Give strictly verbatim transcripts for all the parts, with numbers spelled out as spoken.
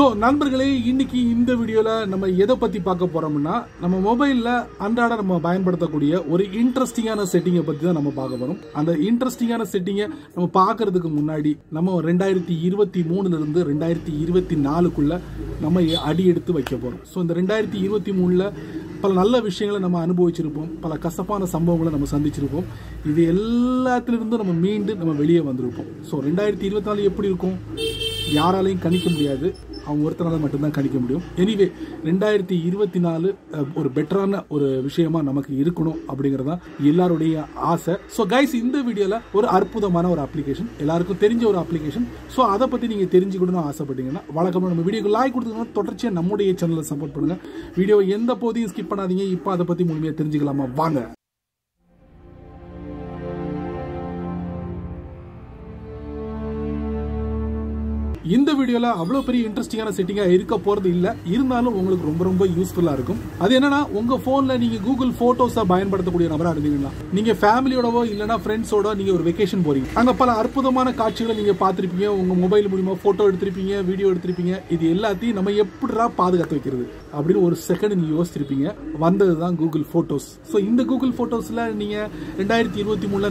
So, Nanbergale, Indiki in the video, Nama Yedapati Paka Poramana, Nama mobile, Andada Mabayan Patakudia, or interesting on a setting of Patanama Pakabarum, and the interesting on a setting Nama Pakar the Munadi, Nama Rendairti Irvati Moon and the Rendairti Irvati Nalakula, Nama Adi to Vakaporum. So, in the Rendairti Irvati Mula, Palala Vishanga Nama Anubo Chirupum, Palakasapana Sambova Nama Sandi Chirupum, the Elatrandam mean Nama Velia Vandrupum. So, Rendairti Irvatali Puricum, Yarali Kanikum. Anyway, twenty twenty-four ஒரு பெட்டரான ஒரு விஷயமா நமக்கு இருக்கணும் அப்படிங்கறத எல்லாரோட ஆசை. So guys இந்த வீடியோல ஒரு அற்புதமான ஒரு அப்ளிகேஷன் எல்லாருக்கும் தெரிஞ்ச ஒரு அப்ளிகேஷன். சோ அத பத்தி நீங்க தெரிஞ்சுக்கணும்னு ஆசைப்பட்டீங்கன்னா வழக்கமா நம்ம வீடியோக்கு லைக் கொடுத்தீங்கன்னா தொடர்ச்சியா நம்மளுடைய சேனலை சப்போர்ட் பண்ணுங்க. வீடியோவை எந்த போதியும் ஸ்கிப் பண்ணாதீங்க. இப்போ அத பத்தி முழுமையா தெரிஞ்சிக்கலாமா வாங்க. In this video, there is no interesting setting in this video. It will be useful for you. That is why you can buy Google Photos on your phone. You can go family or friends or vacation. You can see many pictures on your mobile, photo, video. This is all we can do. After one second, you can use Google Photos. So, in this Google Photos, you can use Google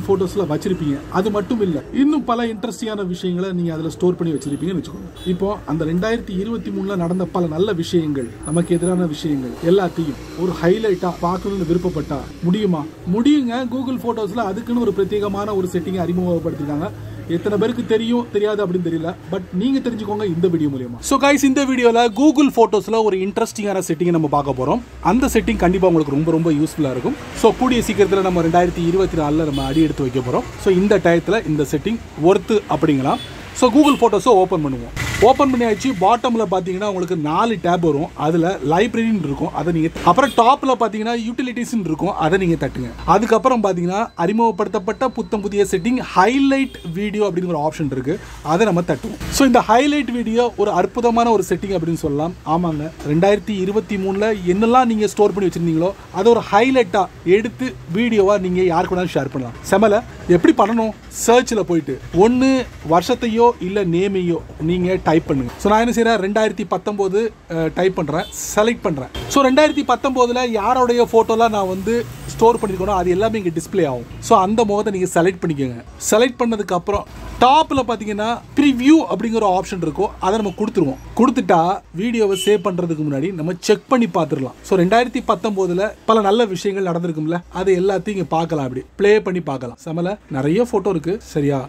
Photos. That's it. பல இன்ட்ரஸ்டிங்கான விஷயங்களை நீங்க அதல store பண்ணி வச்சிருப்பீங்கன்னு வெச்சுக்கோங்க. இப்போ அந்த twenty twenty-three ல நடந்த பல நல்ல விஷயங்கள், நமக்கு எதிரான விஷயங்கள் எல்லாத்தையும் ஒரு ஹைலைட்டா பார்க்கணும்னு விருப்பப்பட்டா முடியுமா? முடியுங்க. Google Photosல அதுக்குன்னு ஒரு பிரத்யேகமான ஒரு செட்டிங் அறிமுகப்படுத்திட்டாங்க. எத்தனை பேருக்கு தெரியும் தெரியாது அப்படினு தெரியல பட் நீங்க தெரிஞ்சுக்கோங்க இந்த வீடியோ மூலமா. சோ गाइस இந்த வீடியோல Google Photosல ஒரு இன்ட்ரஸ்டிங்கான செட்டிங் நம்ம பார்க்க போறோம். அந்த செட்டிங் கண்டிப்பா உங்களுக்கு ரொம்ப ரொம்ப யூஸ்ஃபுல்லா இருக்கும். சோ கூடிய சீக்கிரத்துல நம்ம twenty twenty-four ல நம்ம அடி எடுத்து வைக்க போறோம். சோ இந்த டயத்துல இந்த செட்டிங் worth அப்படிங்களா. சோ Google Photos ஓபன் பண்ணுவோம். ஓபன் பண்ணியாச்சு. பாட்டம்ல பாத்தீங்கன்னா உங்களுக்கு நாலு tab வரும். அதுல library ன்னு இருக்கும். அத நீங்க அப்புறம் டாப்ல பாத்தீங்கன்னா utilities ன்னு இருக்கும். அத நீங்க தட்டுங்க. அதுக்கு அப்புறம் பாத்தீங்கன்னா அறிமுகப்படுத்தப்பட்ட புத்தம் புதிய செட்டிங் highlight video அப்படிங்கற ஆப்ஷன் இருக்கு. அத நம்ம தட்டுவோம். சோ இந்த highlight video ஒரு அற்புதமான ஒரு செட்டிங் அப்படினு சொல்லலாம். ஆமாங்க twenty twenty-three ல என்னெல்லாம் நீங்க ஸ்டோர் பண்ணி வச்சிருந்தீங்களோ அத ஒரு highlight-ஆ எடுத்து வீடியோவா நீங்க யார் கூட ஷேர் பண்ணலாம். செமல எப்படி பண்ணனும்? search-ல போய்ட்டு ஒன்னு வருஷத்தையோ இல்ல நேமையோ நீங்க type பண்ணுங்க. சோ நான் என்ன செய்றேன் twenty nineteen டைப் பண்றேன், செலக்ட் பண்றேன். சோ twenty nineteen ல யாரோட போட்டோல நான் வந்து ஸ்டோர் பண்ணிருக்கேனோ அது எல்லாமே இங்க டிஸ்ப்ளே ஆகும். சோ அந்த மோத நீங்க செலக்ட் பண்ணிக்கங்க. செலக்ட் பண்ணதுக்கு அப்புறம் டாப்ல பாத்தீங்கன்னா preview அப்படிங்கற ஆப்ஷன் இருக்கும். அத நம்ம கொடுத்துருவோம். கொடுத்துட்டா வீடியோவை சேவ் பண்றதுக்கு முன்னாடி நம்ம செக் பண்ணி பாத்துறலாம். சோ twenty nineteen ல பல நல்ல விஷயங்கள் நடந்துருக்கும்ல அது எல்லாத்தையும் இங்க பார்க்கலாம். அப்படி ப்ளே பண்ணி பார்க்கலாம். சமல நிறைய போட்டோ இருக்கு சரியா?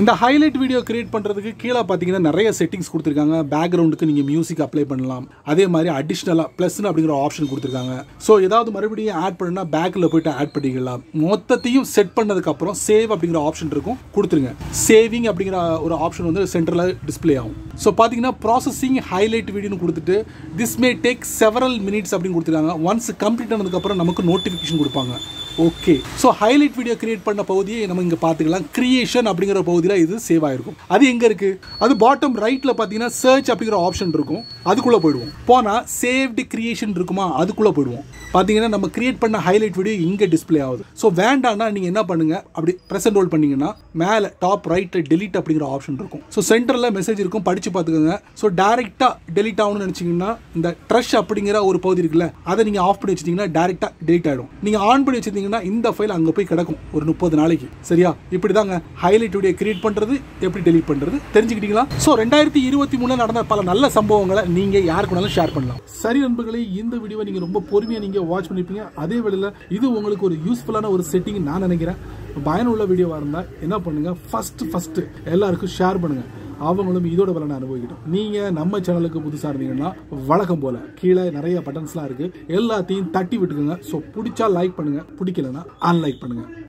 இந்த ஹைலைட் வீடியோ கிரியேட் பண்றதுக்கு கீழ பாத்தீங்கன்னா நிறைய செட்டிங் கொடுத்திருக்காங்க. பேக்ரவுண்டுக்கு நீங்க மியூசிக் அப்ளை பண்ணலாம். அதே மாதிரி அடிஷனலா பிளஸ் அப்படிங்கற ஆப்ஷன் கொடுத்திருக்காங்க. சோ ஏதாவது மறுபடியும் ஆட் பண்ணா பேக்ல போய்ட்டு ஆட் பண்ணிக்கலாம். மொத்தத்தையும் செட் பண்ணதுக்கு அப்புறம் சேவ் அப்படிங்கற ஆப்ஷன் இருக்கும். கொடுத்துருங்க. சேவிங் அப்படிங்கற ஒரு ஆப்ஷன் வந்து சென்ட்ரலா டிஸ்ப்ளே ஆகும். சோ பாத்தீங்கன்னா processing highlight video னு கொடுத்துட்டு this may take several minutes அப்படினு கொடுத்திருக்காங்க. once complete ஆனதுக்கு அப்புறம் நமக்கு நோட்டிபிகேஷன் கொடுப்பாங்க. Okay. So highlight video create பண்ண பகுதியை நம்ம இங்க பாத்துக்கலாம். கிரியேஷன் அப்படிங்கற பகுதியில இது சேவ் ஆயிருக்கும். அது எங்க இருக்கு? அது பாட்டம் ரைட்ல பாத்தீங்கன்னா சர்ச் அப்படிங்கற ஆப்ஷன் இருக்கும். அதுக்குள்ள போய்டுவோம். போனா சேவ்ட் கிரியேஷன் இருக்குமா? அதுக்குள்ள போய்டுவோம். பாத்தீங்கன்னா நம்ம கிரியேட் பண்ண ஹைலைட் வீடியோ இங்க டிஸ்ப்ளே ஆகுது. சோ வேண்டாம்னா நீங்க என்ன பண்ணுங்க? அப்படி பிரஸ் அண்ட் ஹோல்ட் பண்ணீங்கன்னா மேல டாப் ரைட்ல delete அப்படிங்கற ஆப்ஷன் இருக்கும். சோ சென்டர்ல மெசேஜ் இருக்கும். படிச்சு பாத்துக்கங்க. சோ டைரக்ட்டா delete ஆவணும்னு நினைச்சீங்கன்னா இந்த ட்ரஷ் அப்படிங்கற ஒரு பகுதி இருக்குல அத நீங்க ஆஃப் பண்ணி வச்சிட்டீங்கன்னா டைரக்ட்டா delete ஆயிடும். நீங்க ஆன் பண்ணி வச்சிட்டீங்க இந்த ஃபைல் அங்க போய் கிடக்கும் ஒரு முப்பது நாளைக்கு சரியா? இப்படிதாங்க ஹைலைட் வீடியோ கிரியேட் பண்றது எப்படி டெலீட் பண்றது தெரிஞ்சுக்கிட்டீங்களா? சோ twenty twenty-three ல நடந்த பல நல்ல சம்பவங்களை நீங்க யாருக்குனாலும் ஷேர் பண்ணலாம். சரி நண்பர்களே இந்த வீடியோவை நீங்க ரொம்ப பொறுமையா நீங்க வாட்ச் பண்ணிப்பீங்க. அதே வேளையில இது உங்களுக்கு ஒரு யூஸ்ஃபுல்லான ஒரு செட்டிங் நான் நினைக்கிறேன். பயனுள்ள வீடியோவா இருந்தா என்ன பண்ணுங்க? ஃபர்ஸ்ட் ஃபர்ஸ்ட் எல்லாருக்கும் ஷேர் பண்ணுங்க. அவங்களும் இதோட பலனை அனுபவிக்கட்டும். நீங்க நம்ம சேனலுக்கு புதுசா இருந்தீங்கன்னா வழக்கம் போல கீழே நிறைய பட்டன்ஸ்லாம் இருக்கு. எல்லாத்தையும் தட்டி விட்டுக்குங்க. ஸோ பிடிச்சா லைக் பண்ணுங்க, பிடிக்கலன்னா அன்லைக் பண்ணுங்க.